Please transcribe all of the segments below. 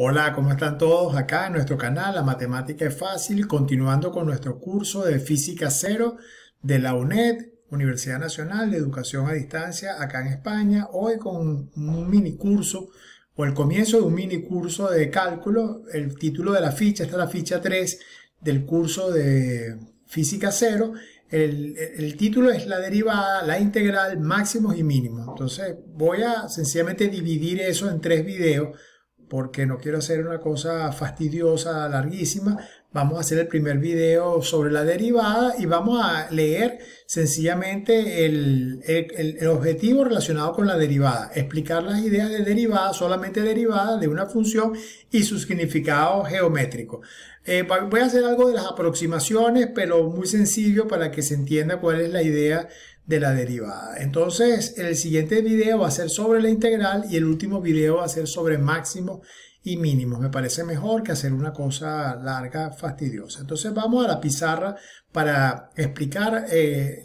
Hola, ¿cómo están todos? Acá en nuestro canal La Matemática es Fácil, continuando con nuestro curso de Física Cero de la UNED, Universidad Nacional de Educación a Distancia, acá en España. Hoy con un mini curso, o el comienzo de un mini curso de cálculo, el título de la ficha, esta es la ficha 3 del curso de Física Cero. El título es la derivada, la integral, máximos y mínimos. Entonces voy a sencillamente dividir eso en tres videos, porque no quiero hacer una cosa fastidiosa, larguísima. Vamos a hacer el primer video sobre la derivada y vamos a leer sencillamente el objetivo relacionado con la derivada, explicar las ideas de derivada, solamente derivada de una función y su significado geométrico. Voy a hacer algo de las aproximaciones, pero muy sencillo para que se entienda cuál es la idea de la derivada. Entonces, el siguiente video va a ser sobre la integral y el último video va a ser sobre máximos y mínimos. Me parece mejor que hacer una cosa larga, fastidiosa. Entonces, vamos a la pizarra para explicar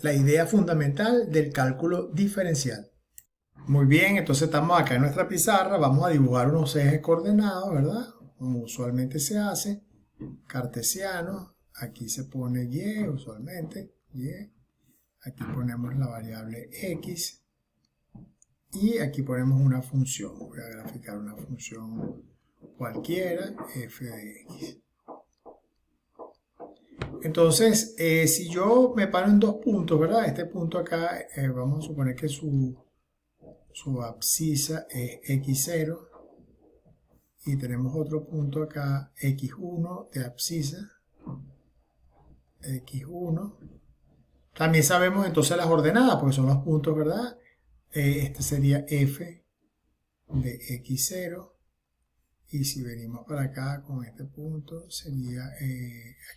la idea fundamental del cálculo diferencial. Muy bien, entonces estamos acá en nuestra pizarra. Vamos a dibujar unos ejes coordenados, ¿verdad? Como usualmente se hace, cartesiano. Aquí se pone Y, usualmente, Y. Aquí ponemos la variable x y aquí ponemos una función. Voy a graficar una función cualquiera, f de x. Entonces, si yo me paro en dos puntos, ¿verdad? Este punto acá, vamos a suponer que su abscisa es x0. Y tenemos otro punto acá, x1 de abscisa, x1. También sabemos entonces las ordenadas, porque son los puntos, ¿verdad? Este sería f de x0. Y si venimos para acá con este punto, sería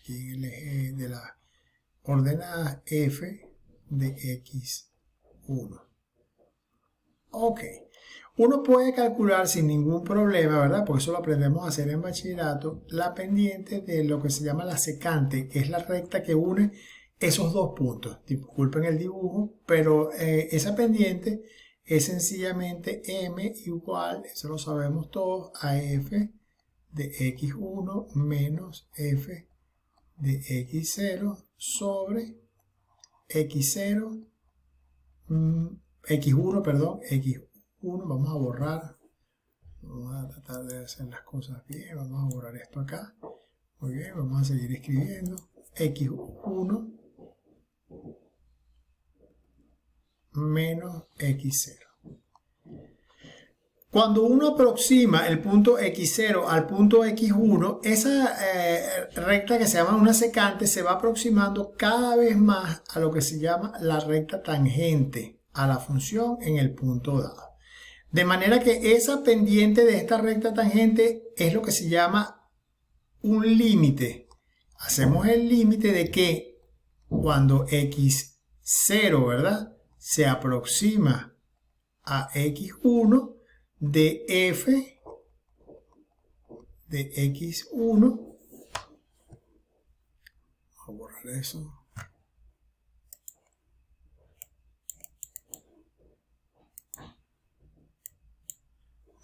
aquí en el eje de las ordenadas f de x1. Ok. Uno puede calcular sin ningún problema, ¿verdad? Por eso lo aprendemos a hacer en bachillerato, la pendiente de lo que se llama la secante, que es la recta que une esos dos puntos. Disculpen el dibujo, pero esa pendiente es sencillamente m igual, eso lo sabemos todos, a f de x1 menos f de x0 sobre x1. Vamos a borrar, vamos a tratar de hacer las cosas bien, vamos a borrar esto acá. Muy bien, vamos a seguir escribiendo x1 menos x0. Cuando uno aproxima el punto x0 al punto x1, esa recta que se llama una secante se va aproximando cada vez más a lo que se llama la recta tangente a la función en el punto dado. De manera que esa pendiente de esta recta tangente es lo que se llama un límite. Hacemos el límite de que cuando x0, ¿verdad?, se aproxima a x1 de f de x1. Vamos a borrar eso.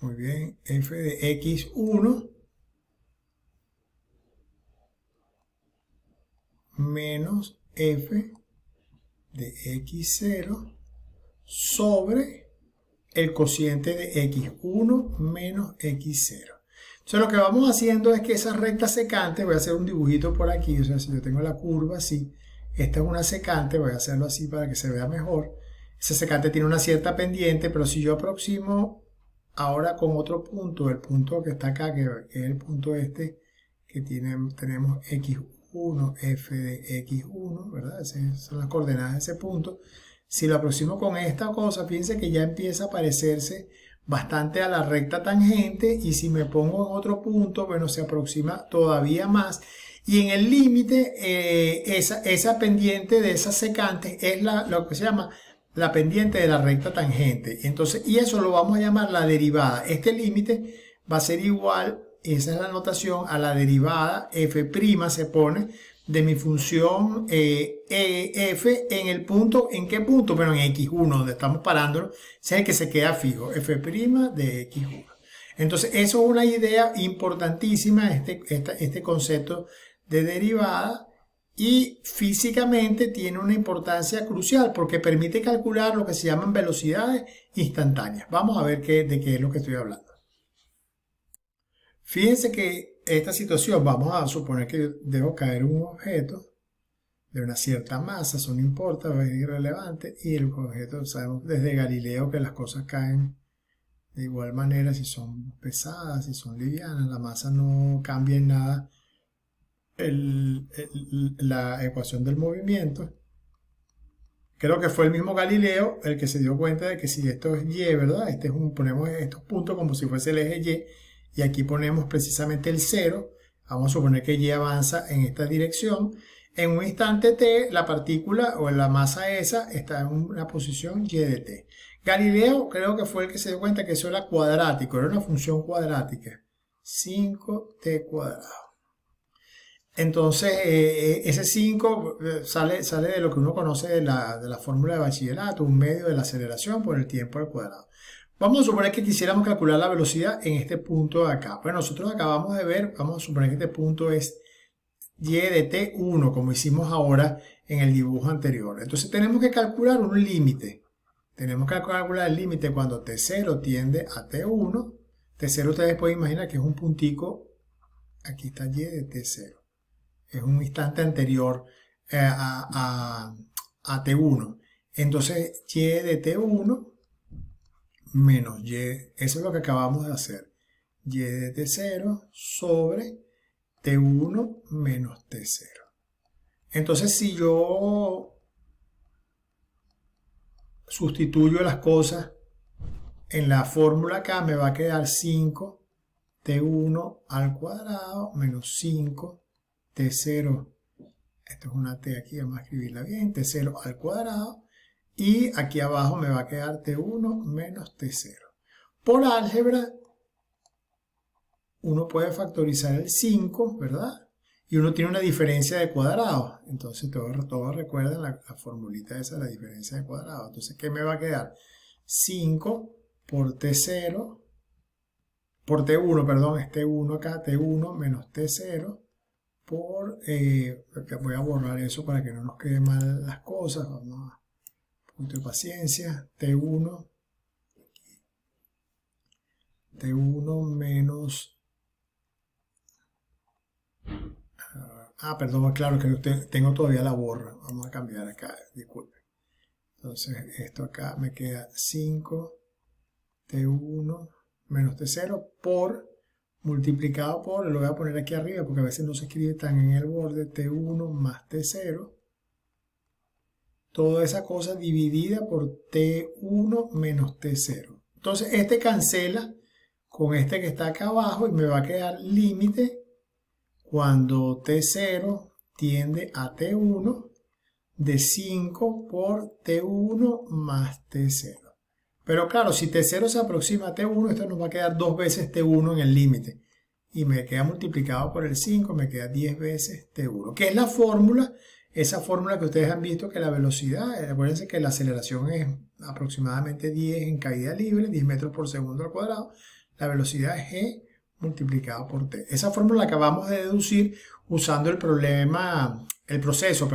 Muy bien, f de x1 menos f de x0 sobre el cociente de x1 menos x0. Entonces lo que vamos haciendo es que esa recta secante, voy a hacer un dibujito por aquí, o sea, si yo tengo la curva así, esta es una secante, voy a hacerlo así para que se vea mejor. Esa secante tiene una cierta pendiente, pero si yo aproximo ahora con otro punto, el punto que está acá, que es el punto este, que tenemos x1. 1, f de x1, ¿verdad? Esas son las coordenadas de ese punto. Si lo aproximo con esta cosa, fíjense que ya empieza a parecerse bastante a la recta tangente, y si me pongo en otro punto, bueno, se aproxima todavía más. Y en el límite, esa pendiente de esas secantes es lo que se llama la pendiente de la recta tangente. Entonces, y eso lo vamos a llamar la derivada. Este límite va a ser igual, esa es la notación, a la derivada f' se pone de mi función f en el punto, ¿en qué punto? Bueno, en x1, donde estamos parándolo, es el que se queda fijo, f' de x1. Entonces, eso es una idea importantísima, este concepto de derivada, y físicamente tiene una importancia crucial porque permite calcular lo que se llaman velocidades instantáneas. Vamos a ver de qué es lo que estoy hablando. Fíjense que esta situación, vamos a suponer que yo dejo caer un objeto de una cierta masa, eso no importa, es irrelevante, y el objeto, sabemos desde Galileo que las cosas caen de igual manera, si son pesadas, si son livianas, la masa no cambia en nada la ecuación del movimiento. Creo que fue el mismo Galileo el que se dio cuenta de que si esto es Y, ¿verdad? Ponemos estos puntos como si fuese el eje Y, y aquí ponemos precisamente el 0, vamos a suponer que Y avanza en esta dirección. En un instante t, la partícula o la masa esa está en una posición y de t. Galileo creo que fue el que se dio cuenta que eso era cuadrático, era una función cuadrática. 5t cuadrado. Entonces, ese 5 sale de lo que uno conoce de la fórmula de bachillerato, un medio de la aceleración por el tiempo al cuadrado. Vamos a suponer que quisiéramos calcular la velocidad en este punto de acá. Bueno, nosotros acabamos de ver, vamos a suponer que este punto es y de t1, como hicimos ahora en el dibujo anterior. Entonces tenemos que calcular un límite. Tenemos que calcular el límite cuando t0 tiende a t1. t0 ustedes pueden imaginar que es un puntico, aquí está y de t0. Es un instante anterior a t1. Entonces y de t1 menos y, eso es lo que acabamos de hacer. Y de t0 sobre t1 menos t0. Entonces, si yo sustituyo las cosas en la fórmula acá, me va a quedar 5 t1 al cuadrado menos 5 t0. Esto es una t aquí, vamos a escribirla bien, t0 al cuadrado. Y aquí abajo me va a quedar t1 menos t0. Por álgebra, uno puede factorizar el 5, ¿verdad? Y uno tiene una diferencia de cuadrados. Entonces, todos recuerdan la formulita esa, la diferencia de cuadrados. Entonces, ¿qué me va a quedar? 5 por t0, por t1, perdón, es t1 acá, t1 menos t0, por, voy a borrar eso para que no nos queden mal las cosas, vamos a punto de paciencia, t1 menos, perdón, claro que tengo todavía la borra. Vamos a cambiar acá, disculpen. Entonces, esto acá me queda 5 T1 menos T0 por, multiplicado por, lo voy a poner aquí arriba porque a veces no se escribe tan en el borde, T1 más T0. Toda esa cosa dividida por T1 menos T0. Entonces, este cancela con este que está acá abajo y me va a quedar límite cuando t0 tiende a t1 de 5 por t1 más t0. Pero claro, si t0 se aproxima a t1, esto nos va a quedar 2 veces t1 en el límite. Y me queda multiplicado por el 5, me queda 10 veces t1. ¿Qué es la fórmula? Esa fórmula que ustedes han visto que la velocidad, acuérdense que la aceleración es aproximadamente 10 en caída libre, 10 metros por segundo al cuadrado. La velocidad es g multiplicado por t. Esa fórmula la acabamos de deducir usando el proceso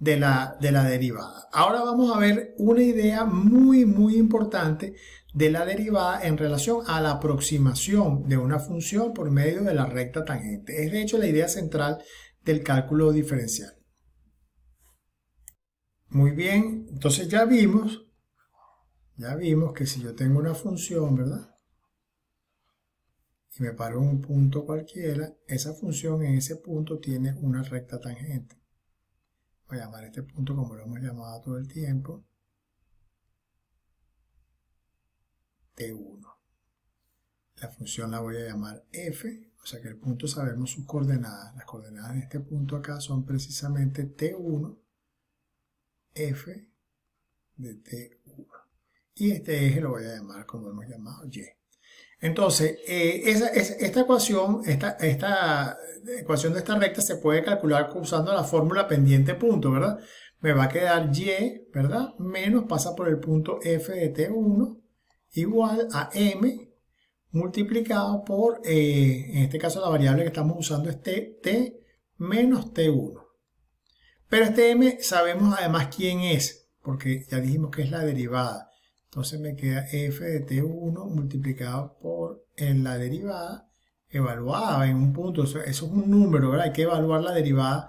de la derivada. Ahora vamos a ver una idea muy, muy importante de la derivada en relación a la aproximación de una función por medio de la recta tangente. Es de hecho la idea central del cálculo diferencial. Muy bien, entonces ya vimos que si yo tengo una función, ¿verdad? Y me paro en un punto cualquiera, esa función en ese punto tiene una recta tangente. Voy a llamar a este punto como lo hemos llamado todo el tiempo, T1. La función la voy a llamar F, o sea que el punto sabemos sus coordenadas. Las coordenadas de este punto acá son precisamente T1, F de T1. Y este eje lo voy a llamar como lo hemos llamado Y. Entonces, esta ecuación de esta recta se puede calcular usando la fórmula pendiente punto, ¿verdad? Me va a quedar y, ¿verdad? Menos, pasa por el punto f de t1, igual a m multiplicado por, en este caso la variable que estamos usando es t menos t1. Pero este m sabemos además quién es, porque ya dijimos que es la derivada. Entonces me queda f de t1 multiplicado por la derivada evaluada en un punto. Eso es un número, ¿verdad? Hay que evaluar la derivada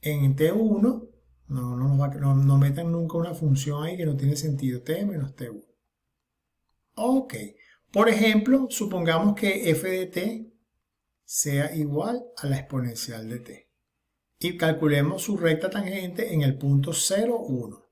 en t1. No metan nunca una función ahí que no tiene sentido, t menos t1. Ok, por ejemplo, supongamos que f de t sea igual a la exponencial de t. Y calculemos su recta tangente en el punto 0, 1.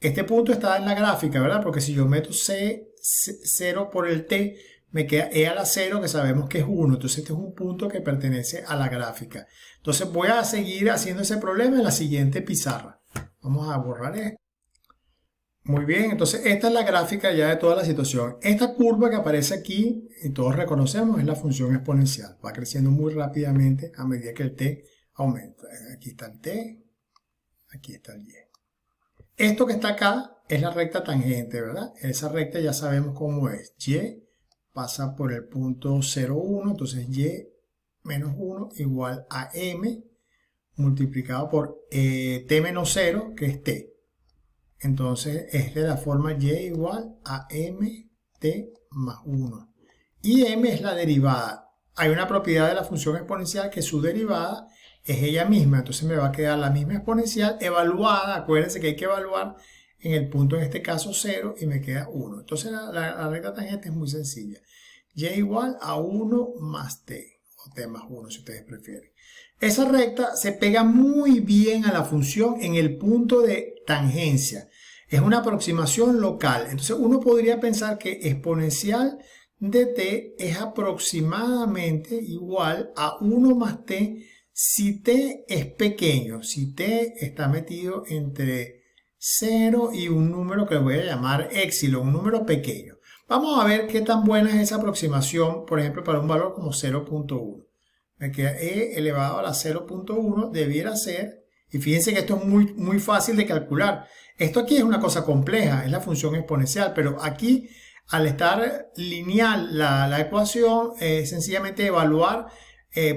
Este punto está en la gráfica, ¿verdad? Porque si yo meto c0 por el t, me queda e a la 0, que sabemos que es 1. Entonces este es un punto que pertenece a la gráfica. Entonces voy a seguir haciendo ese problema en la siguiente pizarra. Vamos a borrar esto. Muy bien, entonces esta es la gráfica ya de toda la situación. Esta curva que aparece aquí, y todos reconocemos, es la función exponencial. Va creciendo muy rápidamente a medida que el t aumenta. Aquí está el t, aquí está el y. Esto que está acá es la recta tangente, ¿verdad? Esa recta ya sabemos cómo es. Y pasa por el punto 0, 1, entonces y menos 1 igual a m multiplicado por t menos 0, que es t. Entonces es de la forma y igual a mt más 1. Y m es la derivada. Hay una propiedad de la función exponencial que su derivada es ella misma, entonces me va a quedar la misma exponencial evaluada. Acuérdense que hay que evaluar en el punto, en este caso 0, y me queda 1. Entonces la recta tangente es muy sencilla. Y igual a 1 más t, o t más 1 si ustedes prefieren. Esa recta se pega muy bien a la función en el punto de tangencia. Es una aproximación local. Entonces uno podría pensar que exponencial de t es aproximadamente igual a 1 más t, si t es pequeño, si t está metido entre 0 y un número que voy a llamar epsilon, un número pequeño. Vamos a ver qué tan buena es esa aproximación, por ejemplo, para un valor como 0.1. Me queda e elevado a la 0.1 debiera ser, y fíjense que esto es muy fácil de calcular. Esto aquí es una cosa compleja, es la función exponencial, pero aquí al estar lineal la ecuación, sencillamente evaluar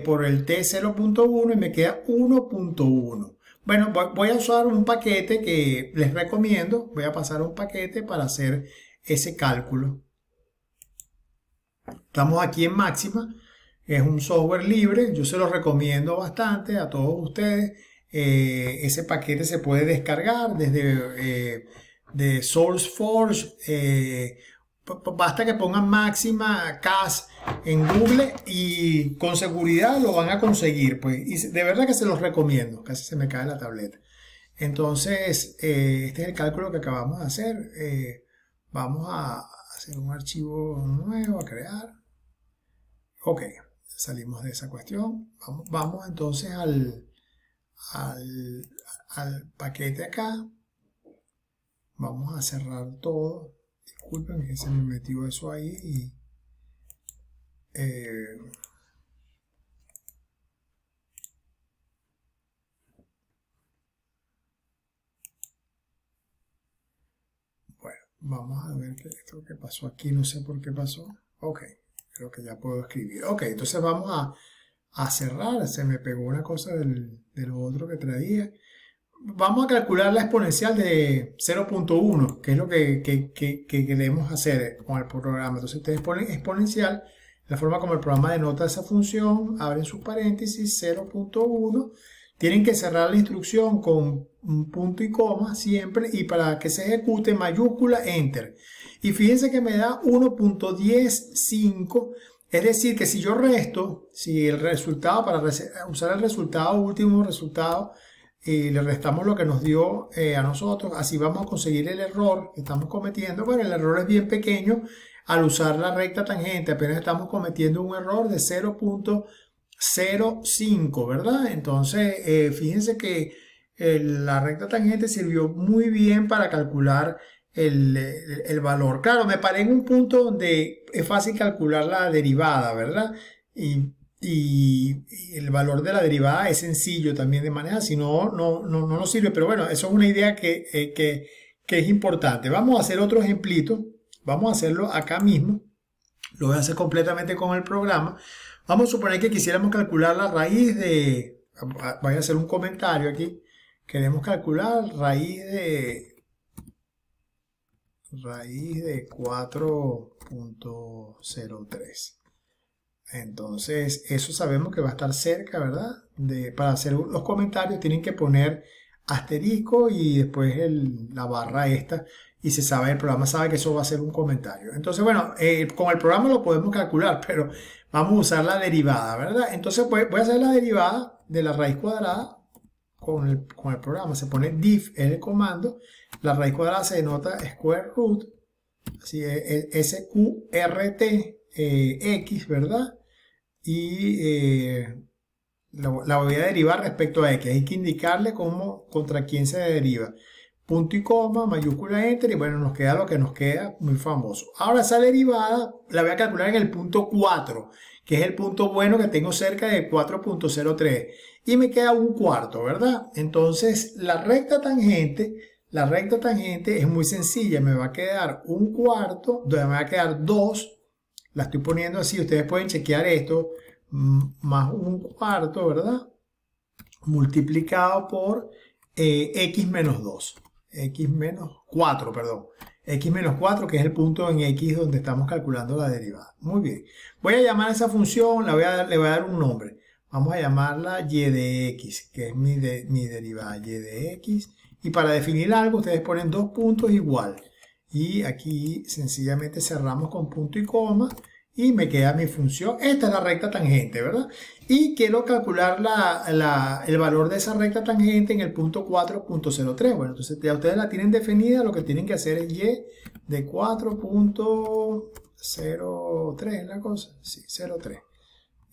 por el t 0.1 y me queda 1.1. Bueno, voy a usar un paquete que les recomiendo. Voy a pasar un paquete para hacer ese cálculo. Estamos aquí en Maxima. Es un software libre. Yo se lo recomiendo bastante a todos ustedes. Ese paquete se puede descargar desde de SourceForge. Basta que pongan Maxima CAS en Google y con seguridad lo van a conseguir, pues. Y de verdad que se los recomiendo. Casi se me cae la tableta. Entonces, este es el cálculo que acabamos de hacer. Vamos a hacer un archivo nuevo, a crear. Ok, salimos de esa cuestión. Vamos entonces al paquete acá. Vamos a cerrar todo. Disculpen que se me metió eso ahí y bueno, vamos a ver qué esto que pasó aquí, no sé por qué pasó. Ok, creo que ya puedo escribir. Ok, entonces vamos a cerrar. Se me pegó una cosa del otro que traía. Vamos a calcular la exponencial de 0.1, que es lo que queremos hacer con el programa. Entonces ustedes ponen exponencial, la forma como el programa denota esa función, abren sus paréntesis, 0.1. Tienen que cerrar la instrucción con un punto y coma siempre, y para que se ejecute mayúscula, enter. Y fíjense que me da 1.105. Es decir, que si yo resto, si el resultado, para usar el resultado último, resultado, y le restamos lo que nos dio a nosotros, así vamos a conseguir el error que estamos cometiendo. Bueno, el error es bien pequeño al usar la recta tangente, apenas estamos cometiendo un error de 0.05, ¿verdad? Entonces, fíjense que la recta tangente sirvió muy bien para calcular el valor. Claro, me paré en un punto donde es fácil calcular la derivada, ¿verdad? Y el valor de la derivada es sencillo también de manejar, si no nos sirve. Pero bueno, eso es una idea que es importante. Vamos a hacer otro ejemplito. Vamos a hacerlo acá mismo. Lo voy a hacer completamente con el programa. Vamos a suponer que quisiéramos calcular la raíz de... Voy a hacer un comentario aquí. Queremos calcular raíz de 4.03. Entonces, eso sabemos que va a estar cerca, ¿verdad? Para hacer los comentarios tienen que poner asterisco y después la barra esta. Y se sabe, el programa sabe que eso va a ser un comentario. Entonces, bueno, con el programa lo podemos calcular, pero vamos a usar la derivada, ¿verdad? Entonces, pues, voy a hacer la derivada de la raíz cuadrada. Con el programa se pone diff, es el comando. La raíz cuadrada se denota square root, así es sqrt x, ¿verdad? Y la voy a derivar respecto a x. Hay que indicarle contra quién se deriva, punto y coma, mayúscula, enter, y bueno, nos queda lo que nos queda, muy famoso. Ahora esa derivada la voy a calcular en el punto 4, que es el punto bueno que tengo cerca de 4.03, y me queda un cuarto, ¿verdad? Entonces la recta tangente es muy sencilla, me va a quedar un cuarto, donde me va a quedar 2, la estoy poniendo así, ustedes pueden chequear esto, más un cuarto, ¿verdad? Multiplicado por x menos 2, x menos 4, perdón, x menos 4, que es el punto en x donde estamos calculando la derivada. Muy bien, voy a llamar a esa función, le voy a dar un nombre. Vamos a llamarla y de x, que es mi derivada, y de x. Y para definir algo, ustedes ponen dos puntos igual. Y aquí sencillamente cerramos con punto y coma. Y me queda mi función. Esta es la recta tangente, ¿verdad? Y quiero calcular el valor de esa recta tangente en el punto 4.03. Bueno, entonces ya ustedes la tienen definida. Lo que tienen que hacer es y de 4.03, la cosa. Sí, 0.3.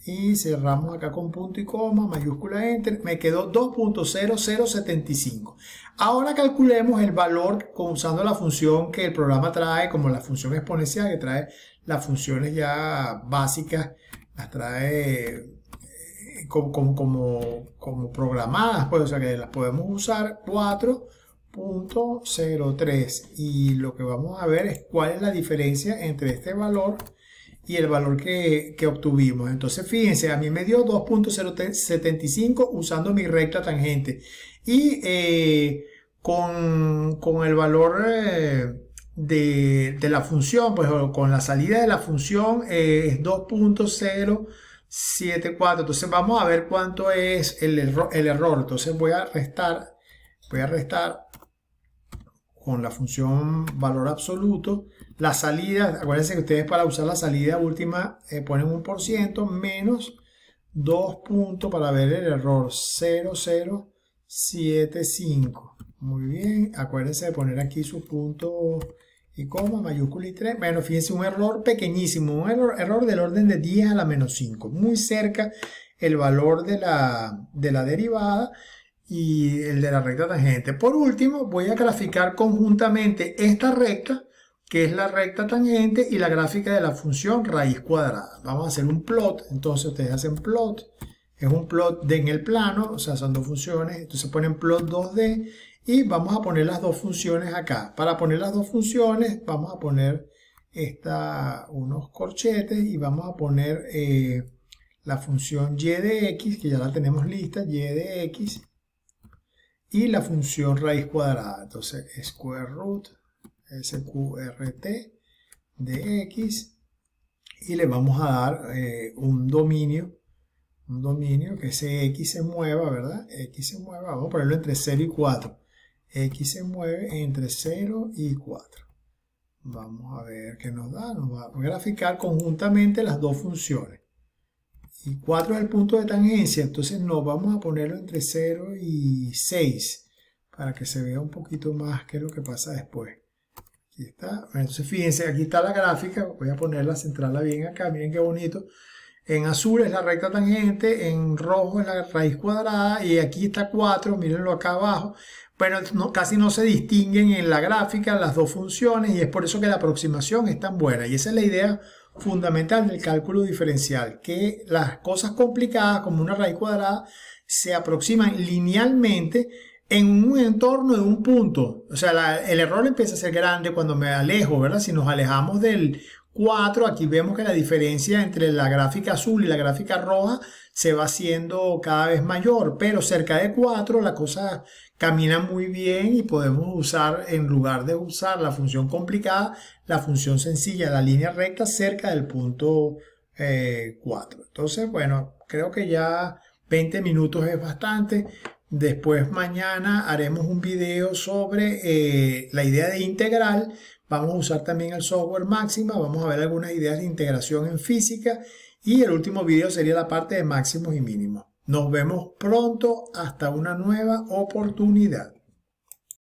Y cerramos acá con punto y coma, mayúscula enter, me quedó 2.0075. Ahora calculemos el valor usando la función que el programa trae, como la función exponencial que trae las funciones ya básicas, las trae como programadas, pues, o sea que las podemos usar, 4.03. Y lo que vamos a ver es cuál es la diferencia entre este valor y el valor que obtuvimos. Entonces fíjense, a mí me dio 2.075 usando mi recta tangente. Y con el valor de la función, pues con la salida de la función es 2.074. Entonces vamos a ver cuánto es el error. Entonces voy a restar con la función valor absoluto. La salida, acuérdense que ustedes para usar la salida última ponen 1% menos 2 puntos para ver el error 0075. Muy bien, acuérdense de poner aquí su punto y coma, mayúscula y 3. Bueno, fíjense, un error pequeñísimo, un error del orden de 10 a la menos 5. Muy cerca el valor de la derivada y el de la recta tangente. Por último, voy a graficar conjuntamente esta recta, que es la recta tangente, y la gráfica de la función raíz cuadrada. Vamos a hacer un plot, entonces ustedes hacen plot, es un plot en el plano, o sea, son dos funciones, entonces ponen plot2d, y vamos a poner las dos funciones acá. Para poner las dos funciones, vamos a poner unos corchetes, y vamos a poner la función y de x, que ya la tenemos lista, y de x, y la función raíz cuadrada, entonces square root, sqrt de x, y le vamos a dar un dominio que ese x se mueva, ¿verdad? X se mueva, vamos a ponerlo entre 0 y 4. X se mueve entre 0 y 4. Vamos a ver qué nos da. Nos va a graficar conjuntamente las dos funciones. Y 4 es el punto de tangencia, entonces nos vamos a ponerlo entre 0 y 6 para que se vea un poquito más qué es lo que pasa después. Aquí está. Entonces fíjense, aquí está la gráfica, voy a ponerla, centrarla bien acá, miren qué bonito. En azul es la recta tangente, en rojo es la raíz cuadrada, y aquí está 4, mírenlo acá abajo. Bueno, casi no se distinguen en la gráfica las dos funciones, y es por eso que la aproximación es tan buena, y esa es la idea fundamental del cálculo diferencial, que las cosas complicadas como una raíz cuadrada se aproximan linealmente en un entorno de un punto. O sea, el error empieza a ser grande cuando me alejo, ¿verdad? Si nos alejamos del 4, aquí vemos que la diferencia entre la gráfica azul y la gráfica roja se va haciendo cada vez mayor, pero cerca de 4 la cosa camina muy bien y podemos usar, en lugar de usar la función complicada, la función sencilla, la línea recta cerca del punto 4. Entonces, bueno, creo que ya 20 minutos es bastante. Después mañana haremos un video sobre la idea de integral. Vamos a usar también el software Maxima, vamos a ver algunas ideas de integración en física y el último video sería la parte de máximos y mínimos. Nos vemos pronto, hasta una nueva oportunidad.